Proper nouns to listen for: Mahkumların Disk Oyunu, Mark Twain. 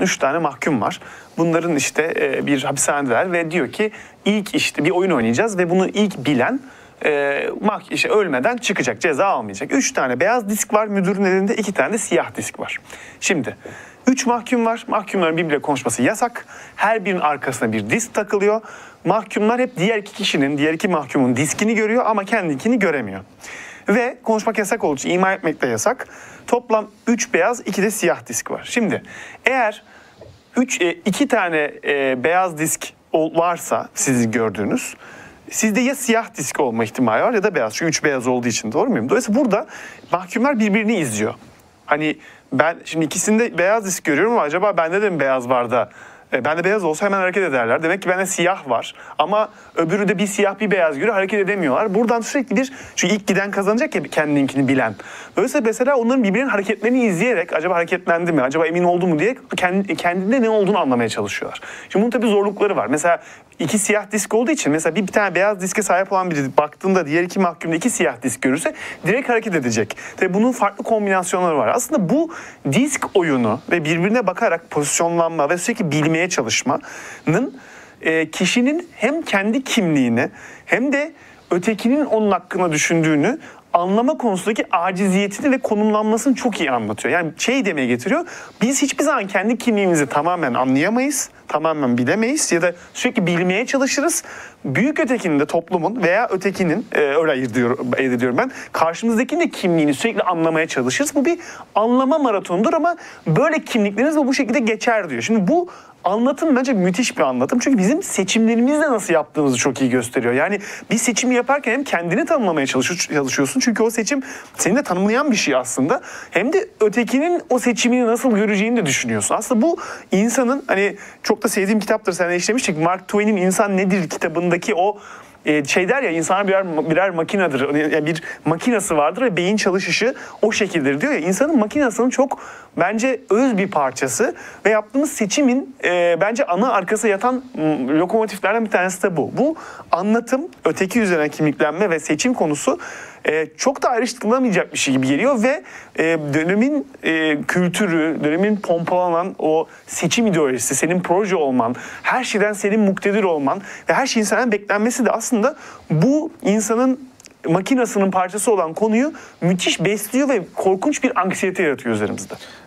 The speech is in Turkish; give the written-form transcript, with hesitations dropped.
3 tane mahkum var. Bunların işte bir hapishanedeler ve diyor ki ilk işte bir oyun oynayacağız ve bunu ilk bilen ölmeden çıkacak, ceza almayacak. 3 tane beyaz disk var, müdürün elinde 2 tane de siyah disk var. Şimdi 3 mahkum var, mahkumların birbiriyle konuşması yasak. Her birinin arkasına bir disk takılıyor. Mahkumlar hep diğer iki kişinin, diğer iki mahkumun diskini görüyor ama kendikini göremiyor. Ve konuşmak yasak olduğu için ima etmek de yasak. Toplam 3 beyaz, 2 de siyah disk var. Şimdi eğer 2 tane beyaz disk varsa sizi gördüğünüz, sizde ya siyah disk olma ihtimali var ya da beyaz. Çünkü 3 beyaz olduğu için, doğru muyum? Dolayısıyla burada mahkumlar birbirini izliyor. Hani ben şimdi ikisinde beyaz disk görüyorum ama acaba bende de mi beyaz var da? Bende beyaz olsa hemen hareket ederler. Demek ki bende siyah var. Ama öbürü de bir siyah bir beyaz görüyor, hareket edemiyorlar. Buradan sürekli bir, çünkü ilk giden kazanacak ya kendininkini bilen. Öyleyse mesela onların birbirinin hareketlerini izleyerek acaba hareketlendi mi, acaba emin oldu mu diye kendinde ne olduğunu anlamaya çalışıyorlar. Şimdi bunun tabii zorlukları var. Mesela 2 siyah disk olduğu için mesela bir tane beyaz diske sahip olan biri baktığında diğer 2 mahkumda 2 siyah disk görürse direkt hareket edecek. Tabii bunun farklı kombinasyonları var. Aslında bu disk oyunu ve birbirine bakarak pozisyonlanma ve sürekli bilmeye çalışmanın kişinin hem kendi kimliğini hem de ötekinin onun hakkında düşündüğünü anlama konusundaki aciziyetini ve konumlanmasını çok iyi anlatıyor. Yani şey demeye getiriyor, biz hiçbir zaman kendi kimliğimizi tamamen anlayamayız, tamamen bilemeyiz ya da sürekli bilmeye çalışırız. Büyük ötekinin de toplumun veya ötekinin, öyle ayırt ediyorum ben, karşımızdakinin de kimliğini sürekli anlamaya çalışırız. Bu bir anlama maratonudur ama böyle kimlikleriniz bu şekilde geçer diyor. Şimdi bu anlatım bence müthiş bir anlatım. Çünkü bizim seçimlerimizle nasıl yaptığımızı çok iyi gösteriyor. Yani bir seçimi yaparken hem kendini tanımlamaya çalışıyorsun. Çünkü o seçim seni de tanımlayan bir şey aslında. Hem de ötekinin o seçimini nasıl göreceğini de düşünüyorsun. Aslında bu insanın, hani çok da sevdiğim kitaptır, seninle işlemiştik. Mark Twain'in İnsan Nedir kitabındaki o şey der ya, insanlar birer makinedir. Yani bir makinası vardır ve beyin çalışışı o şekildir diyor ya. İnsanın makinasının çok bence öz bir parçası ve yaptığımız seçimin bence ana arkası yatan lokomotiflerden bir tanesi de bu. Bu anlatım, öteki üzerine kimliklenme ve seçim konusu çok da ayrıştırılamayacak bir şey gibi geliyor ve dönemin kültürü, dönemin pompalanan o seçim ideolojisi, senin proje olman, her şeyden senin muktedir olman ve her şeyin senden beklenmesi de aslında bu insanın makinasının parçası olan konuyu müthiş besliyor ve korkunç bir anksiyete yaratıyor üzerimizde.